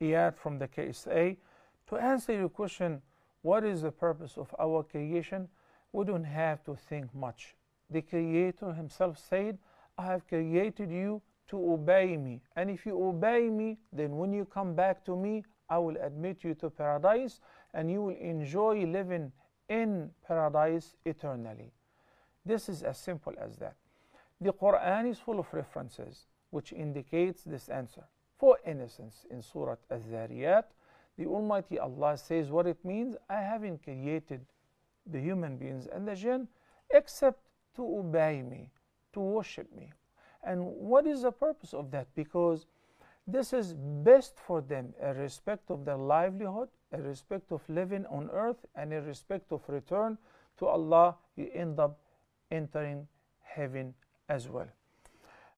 Iyad from the KSA. To answer your question, what is the purpose of our creation? We don't have to think much. The Creator Himself said, I have created you to obey me. And if you obey me, then when you come back to me, I will admit you to paradise, and you will enjoy living in paradise eternally. This is as simple as that. The Quran is full of references which indicates this answer. For instance, in Surah Az-Zariyat, the Almighty Allah says what it means: I haven't created the human beings and the jinn except to obey me, to worship me. And what is the purpose of that? Because this is best for them in respect of their livelihood, in respect of living on earth, and in respect of return to Allah. You end up entering heaven as well.